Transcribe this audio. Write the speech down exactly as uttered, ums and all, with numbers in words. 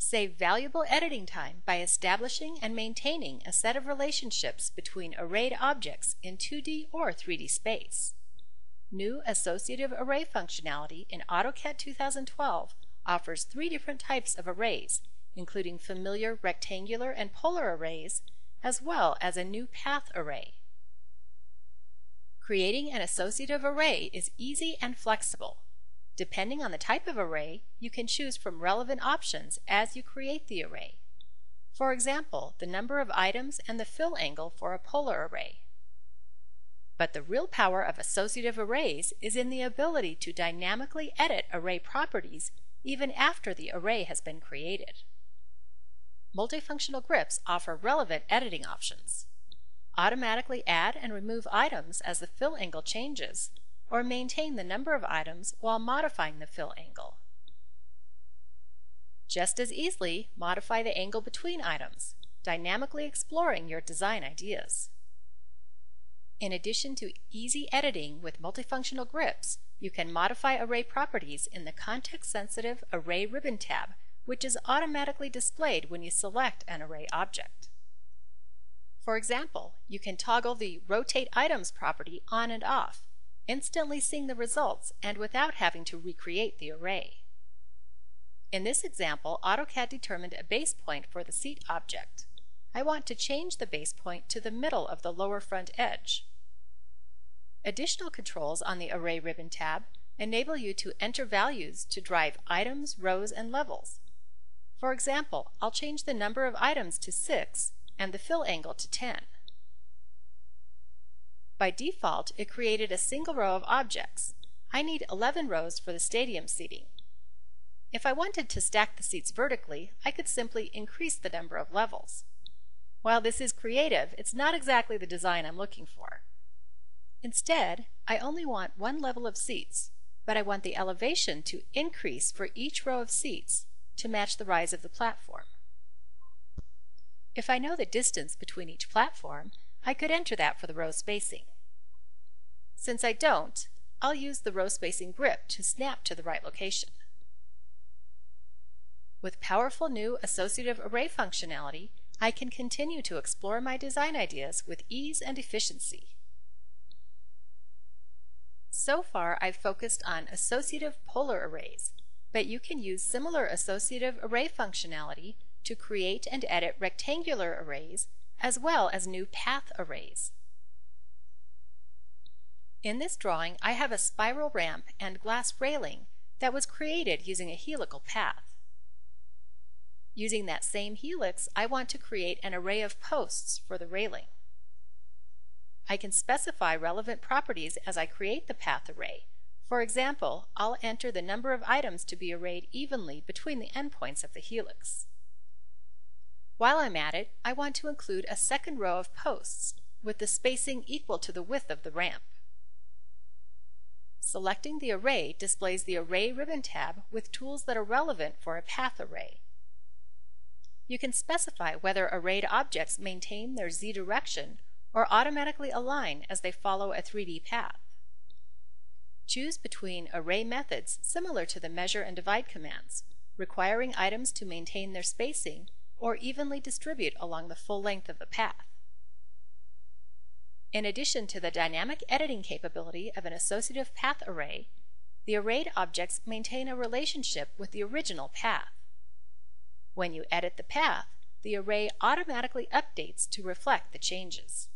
Save valuable editing time by establishing and maintaining a set of relationships between arrayed objects in two D or three D space. New associative array functionality in AutoCAD two thousand twelve offers three different types of arrays, including familiar rectangular and polar arrays, as well as a new path array. Creating an associative array is easy and flexible. Depending on the type of array, you can choose from relevant options as you create the array. For example, the number of items and the fill angle for a polar array. But the real power of associative arrays is in the ability to dynamically edit array properties even after the array has been created. Multifunctional grips offer relevant editing options. Automatically add and remove items as the fill angle changes, or maintain the number of items while modifying the fill angle. Just as easily, modify the angle between items, dynamically exploring your design ideas. In addition to easy editing with multifunctional grips, you can modify array properties in the context-sensitive Array Ribbon tab, which is automatically displayed when you select an array object. For example, you can toggle the Rotate Items property on and off, instantly seeing the results and without having to recreate the array. In this example, AutoCAD determined a base point for the seat object. I want to change the base point to the middle of the lower front edge. Additional controls on the Array Ribbon tab enable you to enter values to drive items, rows, and levels. For example, I'll change the number of items to six and the fill angle to ten. By default, it created a single row of objects. I need eleven rows for the stadium seating. If I wanted to stack the seats vertically, I could simply increase the number of levels. While this is creative, it's not exactly the design I'm looking for. Instead, I only want one level of seats, but I want the elevation to increase for each row of seats to match the rise of the platform. If I know the distance between each platform, I could enter that for the row spacing. Since I don't, I'll use the row spacing grip to snap to the right location. With powerful new associative array functionality, I can continue to explore my design ideas with ease and efficiency. So far, I've focused on associative polar arrays, but you can use similar associative array functionality to create and edit rectangular arrays as well as new path arrays. In this drawing, I have a spiral ramp and glass railing that was created using a helical path. Using that same helix, I want to create an array of posts for the railing. I can specify relevant properties as I create the path array. For example, I'll enter the number of items to be arrayed evenly between the endpoints of the helix. While I'm at it, I want to include a second row of posts with the spacing equal to the width of the ramp. Selecting the array displays the Array Ribbon tab with tools that are relevant for a path array. You can specify whether arrayed objects maintain their Z direction or automatically align as they follow a three D path. Choose between array methods similar to the measure and divide commands, requiring items to maintain their spacing or evenly distribute along the full length of the path. In addition to the dynamic editing capability of an associative path array, the arrayed objects maintain a relationship with the original path. When you edit the path, the array automatically updates to reflect the changes.